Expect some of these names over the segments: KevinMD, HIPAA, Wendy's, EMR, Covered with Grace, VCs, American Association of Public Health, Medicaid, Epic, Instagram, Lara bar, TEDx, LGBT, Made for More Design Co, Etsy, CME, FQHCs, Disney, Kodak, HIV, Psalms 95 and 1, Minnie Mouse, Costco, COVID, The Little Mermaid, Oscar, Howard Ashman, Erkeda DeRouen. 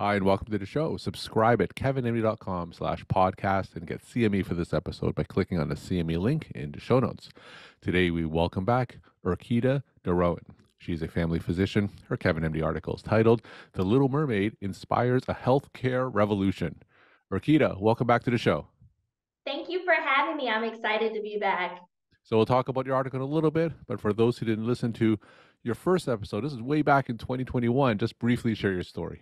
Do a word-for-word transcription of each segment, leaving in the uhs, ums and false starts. Hi, and welcome to the show. Subscribe at kevinmd.com slash podcast and get C M E for this episode by clicking on the C M E link in the show notes. Today, we welcome back Erkeda DeRouen. She's a family physician. Her KevinMD article is titled, The Little Mermaid Inspires a Healthcare Revolution. Erkeda, welcome back to the show. Thank you for having me. I'm excited to be back. So we'll talk about your article in a little bit, but for those who didn't listen to your first episode, this is way back in twenty twenty-one. Just briefly share your story.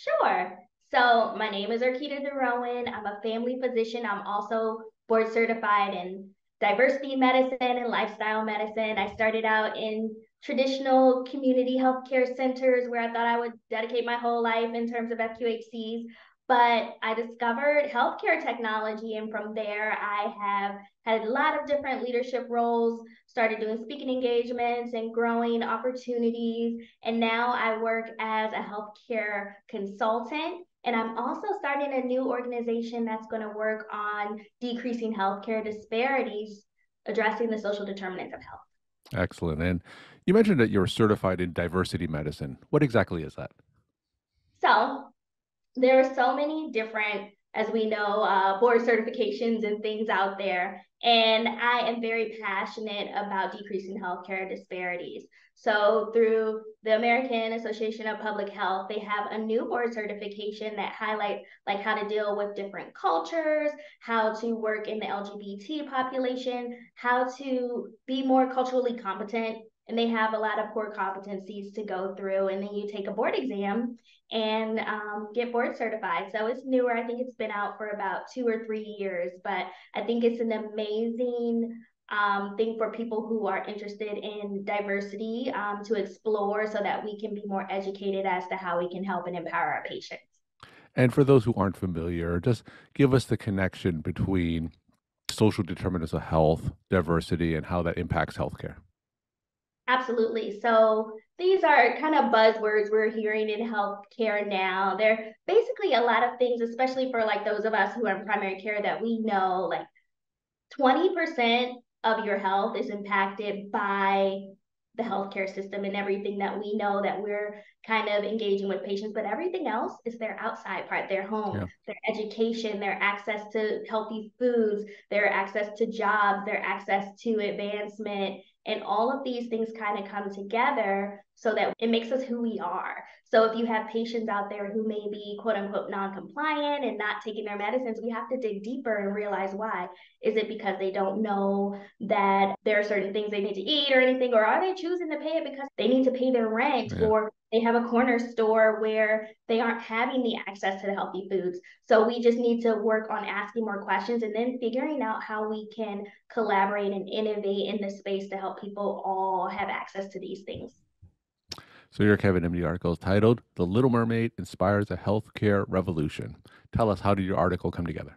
Sure. So my name is Erkeda DeRouen. I'm a family physician. I'm also board certified in diversity medicine and lifestyle medicine. I started out in traditional community healthcare centers where I thought I would dedicate my whole life in terms of F Q H Cs, but I discovered healthcare technology. And from there, I have had a lot of different leadership roles, started doing speaking engagements and growing opportunities. And now I work as a healthcare consultant. And I'm also starting a new organization that's going to work on decreasing healthcare disparities, addressing the social determinants of health. Excellent. And you mentioned that you're certified in diversity medicine. What exactly is that? So there are so many different, as we know, uh, board certifications and things out there. And I am very passionate about decreasing healthcare disparities. So through the American Association of Public Health, they have a new board certification that highlights like how to deal with different cultures, how to work in the L G B T population, how to be more culturally competent. And they have a lot of core competencies to go through. And then you take a board exam and um, get board certified. So it's newer. I think it's been out for about two or three years. But I think it's an amazing um, thing for people who are interested in diversity um, to explore so that we can be more educated as to how we can help and empower our patients. And for those who aren't familiar, just give us the connection between social determinants of health, diversity, and how that impacts healthcare. Absolutely. So these are kind of buzzwords we're hearing in healthcare now. They're basically a lot of things, especially for like those of us who are in primary care, that we know like twenty percent of your health is impacted by the healthcare system and everything that we know that we're kind of engaging with patients, but everything else is their outside part, their home, yeah. their education, their access to healthy foods, their access to jobs, their access to advancement. And all of these things kind of come together so that it makes us who we are. So if you have patients out there who may be quote unquote non-compliant and not taking their medicines, we have to dig deeper and realize why. Is it because they don't know that there are certain things they need to eat or anything? Or are they choosing to pay it because they need to pay their rent yeah. or they have a corner store where they aren't having the access to the healthy foods? So we just need to work on asking more questions and then figuring out how we can collaborate and innovate in this space to help people all have access to these things. So your KevinMD article is titled, The Little Mermaid Inspires a Healthcare Revolution. Tell us, how did your article come together?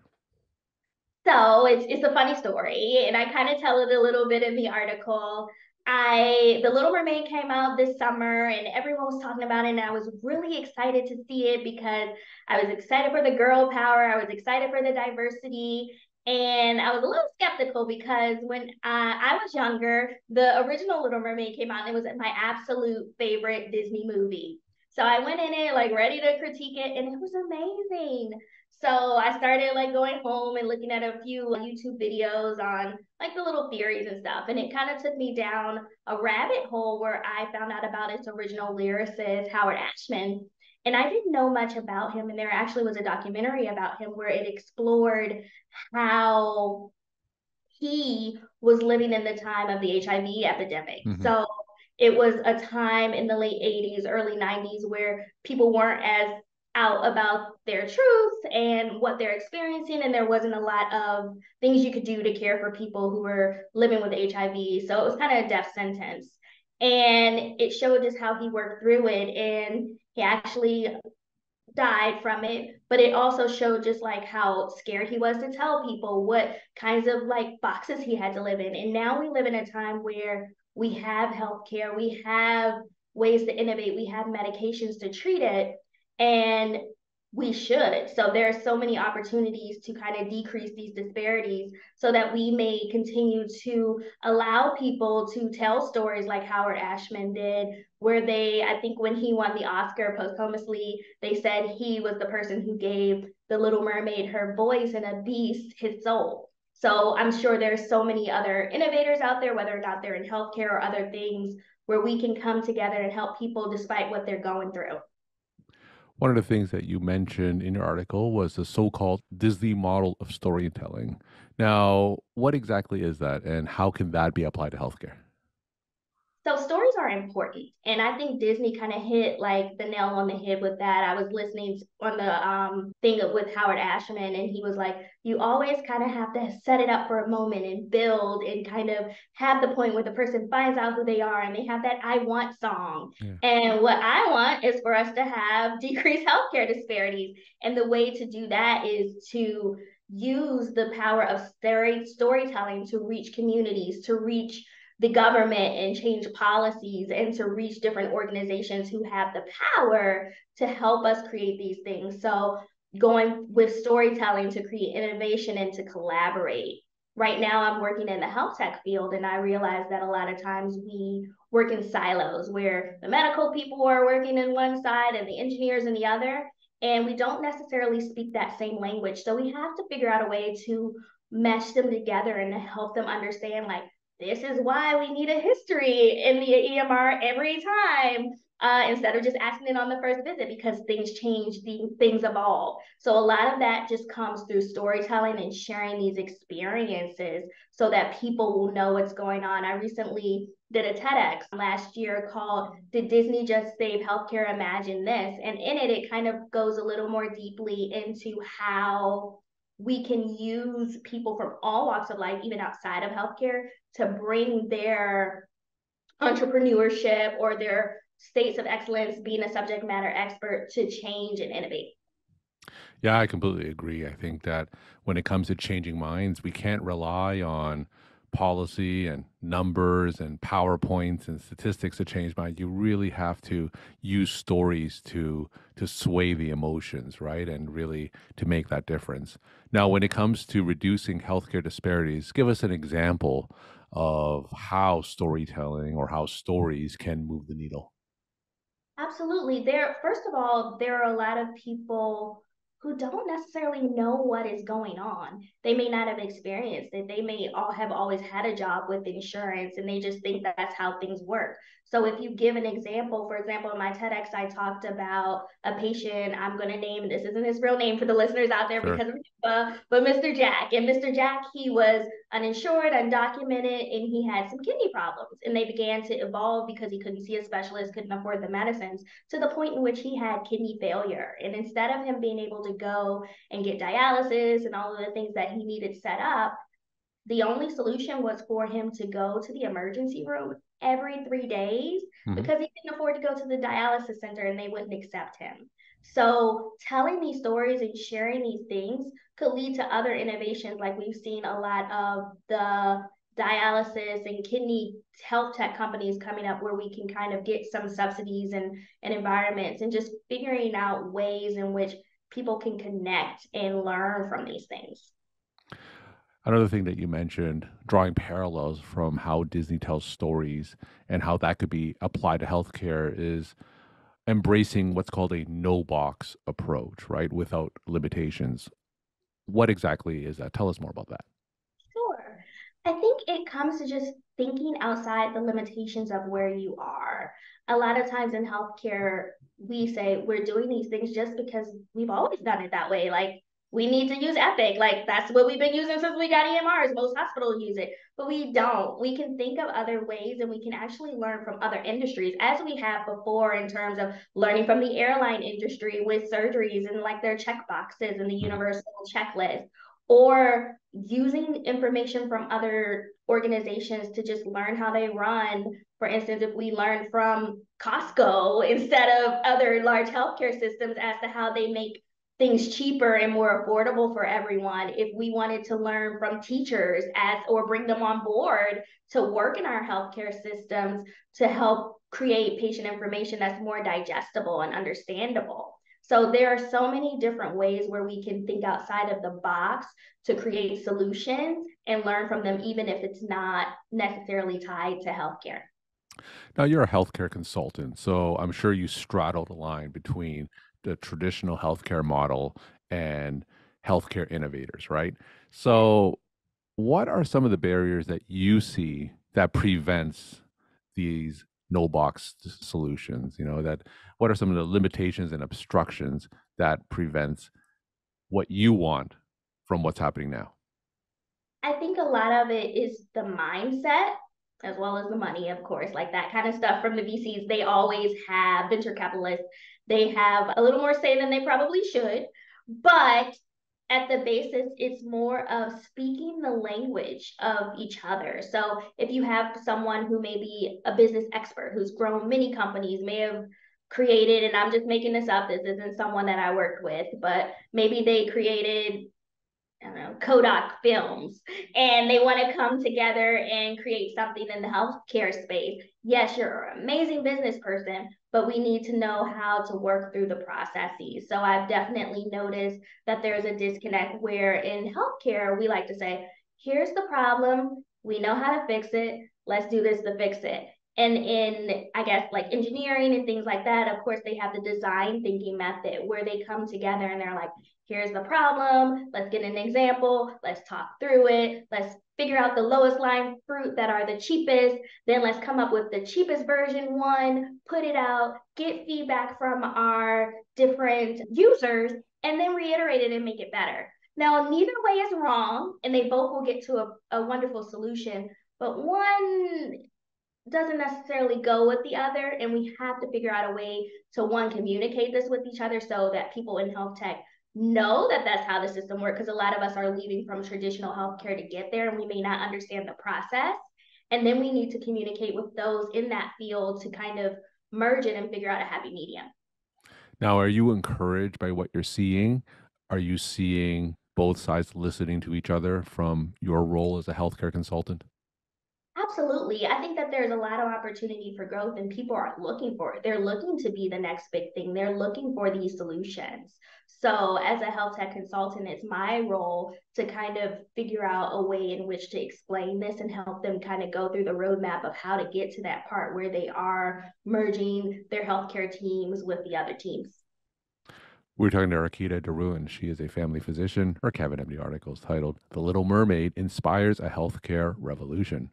So it's, it's a funny story, and I kind of tell it a little bit in the article. I, The Little Mermaid came out this summer and everyone was talking about it, and I was really excited to see it because I was excited for the girl power. I was excited for the diversity, and I was a little skeptical because when I, I was younger, the original Little Mermaid came out and it was my absolute favorite Disney movie. So I went in it like ready to critique it, and it was amazing. So I started like going home and looking at a few YouTube videos on like the little theories and stuff. And it kind of took me down a rabbit hole where I found out about its original lyricist, Howard Ashman. And I didn't know much about him. And there actually was a documentary about him where it explored how he was living in the time of the H I V epidemic. Mm-hmm. So it was a time in the late eighties, early nineties where people weren't as out about their truth and what they're experiencing, and there wasn't a lot of things you could do to care for people who were living with H I V. So it was kind of a death sentence, and it showed just how he worked through it, and he actually died from it, but it also showed just like how scared he was to tell people what kinds of like boxes he had to live in. And now we live in a time where we have healthcare, we have ways to innovate, we have medications to treat it. And we should. So there are so many opportunities to kind of decrease these disparities so that we may continue to allow people to tell stories like Howard Ashman did, where they, I think when he won the Oscar posthumously, they said he was the person who gave The Little Mermaid her voice and a beast his soul. So I'm sure there's so many other innovators out there, whether or not they're in healthcare or other things, where we can come together and help people despite what they're going through. One of the things that you mentioned in your article was the so-called Disney model of storytelling. Now, what exactly is that, and how can that be applied to healthcare? So stories are important, and I think Disney kind of hit like the nail on the head with that. I was listening on the um, thing with Howard Ashman, and he was like, you always kind of have to set it up for a moment and build and kind of have the point where the person finds out who they are and they have that I want song. Yeah. And what I want is for us to have decreased healthcare disparities. And the way to do that is to use the power of story storytelling to reach communities, to reach the government and change policies, and to reach different organizations who have the power to help us create these things. So going with storytelling to create innovation and to collaborate. Right now I'm working in the health tech field, and I realize that a lot of times we work in silos where the medical people are working in one side and the engineers in the other, and we don't necessarily speak that same language. So we have to figure out a way to mesh them together and to help them understand, like, this is why we need a history in the E M R every time, uh, instead of just asking it on the first visit, because things change, things evolve. So a lot of that just comes through storytelling and sharing these experiences so that people will know what's going on. I recently did a TEDx last year called Did Disney Just Save Healthcare? Imagine This. And in it, it kind of goes a little more deeply into how we can use people from all walks of life, even outside of healthcare, to bring their entrepreneurship or their states of excellence, being a subject matter expert, to change and innovate. Yeah, I completely agree. I think that when it comes to changing minds, we can't rely on policy and numbers and PowerPoints and statistics to change minds. You really have to use stories to to sway the emotions, right? And really to make that difference. Now, when it comes to reducing healthcare disparities, give us an example of how storytelling or how stories can move the needle. Absolutely. There, first of all, there are a lot of people who don't necessarily know what is going on. They may not have experienced it. They may all have always had a job with insurance, and they just think that that's how things work. So if you give an example, for example, in my TEDx, I talked about a patient, I'm gonna name, this isn't his real name for the listeners out there, sure, because of HIPAA, but Mister Jack. And Mister Jack, he was uninsured, undocumented, and he had some kidney problems. And they began to evolve because he couldn't see a specialist, couldn't afford the medicines, to the point in which he had kidney failure. And instead of him being able to go and get dialysis and all of the things that he needed set up, the only solution was for him to go to the emergency room every three days mm-hmm. because he couldn't afford to go to the dialysis center, and they wouldn't accept him. So telling these stories and sharing these things could lead to other innovations. Like, we've seen a lot of the dialysis and kidney health tech companies coming up where we can kind of get some subsidies and, and environments, and just figuring out ways in which people can connect and learn from these things. Another thing that you mentioned, drawing parallels from how Disney tells stories and how that could be applied to healthcare, is embracing what's called a no box approach, right? Without limitations. What exactly is that? Tell us more about that. Sure. I think it comes to just thinking outside the limitations of where you are. A lot of times in healthcare, we say we're doing these things just because we've always done it that way. Like, we need to use Epic. Like, that's what we've been using since we got E M Rs. Most hospitals use it, but we don't. We can think of other ways, and we can actually learn from other industries, as we have before, in terms of learning from the airline industry with surgeries and like their check boxes and the universal checklist, or using information from other organizations to just learn how they run. For instance, if we learn from Costco instead of other large healthcare systems as to how they make things cheaper and more affordable for everyone, if we wanted to learn from teachers as or bring them on board to work in our healthcare systems to help create patient information that's more digestible and understandable. So there are so many different ways where we can think outside of the box to create solutions and learn from them, even if it's not necessarily tied to healthcare. Now, you're a healthcare consultant, so I'm sure you straddled a line between the traditional healthcare model and healthcare innovators, right? So what are some of the barriers that you see that prevents these no box solutions? You know, that what are some of the limitations and obstructions that prevents what you want from what's happening now? I think a lot of it is the mindset, as well as the money, of course, like that kind of stuff from the V Cs. They always have, venture capitalists, they have a little more say than they probably should. But at the basis, it's more of speaking the language of each other. So if you have someone who may be a business expert, who's grown many companies, may have created, and I'm just making this up, this isn't someone that I worked with, but maybe they created, I don't know, Kodak films, and they want to come together and create something in the healthcare space. Yes, you're an amazing business person, but we need to know how to work through the processes. So I've definitely noticed that there's a disconnect where in healthcare, we like to say, here's the problem. We know how to fix it. Let's do this to fix it. And in, I guess, like engineering and things like that, of course, they have the design thinking method where they come together and they're like, here's the problem. Let's get an example. Let's talk through it. Let's figure out the lowest lying fruit that are the cheapest. Then let's come up with the cheapest version one, put it out, get feedback from our different users, and then reiterate it and make it better. Now, neither way is wrong, and they both will get to a, a wonderful solution, but one doesn't necessarily go with the other, and we have to figure out a way to, one, communicate this with each other so that people in health tech know that that's how the system works, because a lot of us are leaving from traditional healthcare to get there, and we may not understand the process. And then we need to communicate with those in that field to kind of merge it and figure out a happy medium. Now, are you encouraged by what you're seeing? Are you seeing both sides listening to each other from your role as a healthcare consultant? Absolutely. I think that there's a lot of opportunity for growth, and people are looking for it. They're looking to be the next big thing. They're looking for these solutions. So as a health tech consultant, it's my role to kind of figure out a way in which to explain this and help them kind of go through the roadmap of how to get to that part where they are merging their healthcare teams with the other teams. We're talking to Erkeda DeRouen. She is a family physician. Her KevinMD article is titled, The Little Mermaid Inspires a Healthcare Revolution.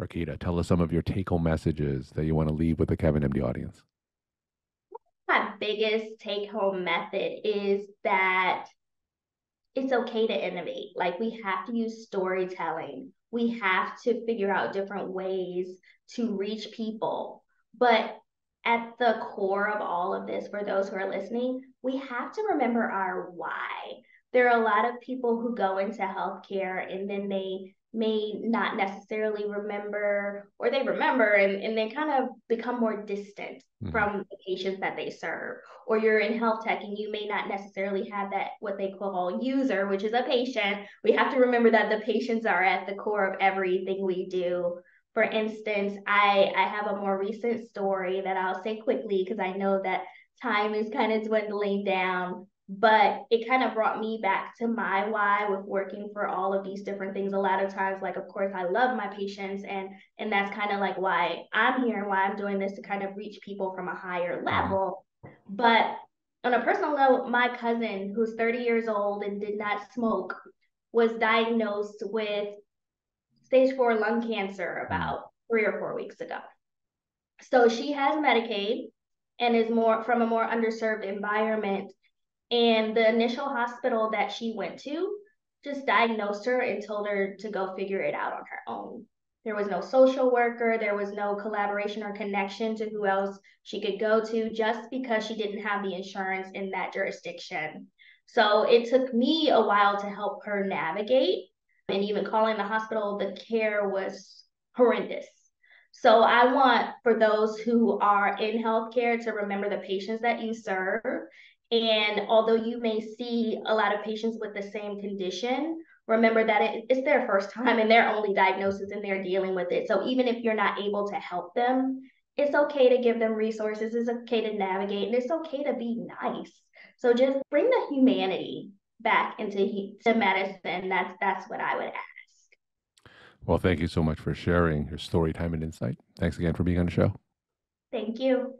Erkeda, tell us some of your take-home messages that you want to leave with the KevinMD audience. My biggest take-home method is that it's okay to innovate. Like, we have to use storytelling. We have to figure out different ways to reach people. But at the core of all of this, for those who are listening, we have to remember our why. There are a lot of people who go into healthcare and then they may not necessarily remember, or they remember and, and they kind of become more distant mm-hmm. from the patients that they serve. Or you're in health tech and you may not necessarily have that, what they call user, which is a patient. We have to remember that the patients are at the core of everything we do. For instance, I, I have a more recent story that I'll say quickly because I know that time is kind of dwindling down, but it kind of brought me back to my why with working for all of these different things. A lot of times, like, of course, I love my patients, and, and that's kind of like why I'm here and why I'm doing this, to kind of reach people from a higher level. But on a personal note, my cousin, who's thirty years old and did not smoke, was diagnosed with stage four lung cancer about three or four weeks ago. So she has Medicaid and is more from a more underserved environment. And the initial hospital that she went to just diagnosed her and told her to go figure it out on her own. There was no social worker. There was no collaboration or connection to who else she could go to, just because she didn't have the insurance in that jurisdiction. So it took me a while to help her navigate. And even calling the hospital, the care was horrendous. So I want, for those who are in healthcare, to remember the patients that you serve. And although you may see a lot of patients with the same condition, remember that it, it's their first time and their only diagnosis, and they're dealing with it. So even if you're not able to help them, it's okay to give them resources. It's okay to navigate, and it's okay to be nice. So just bring the humanity back into to medicine. That's that's what I would ask. Well, thank you so much for sharing your story, time, and insight. Thanks again for being on the show. Thank you.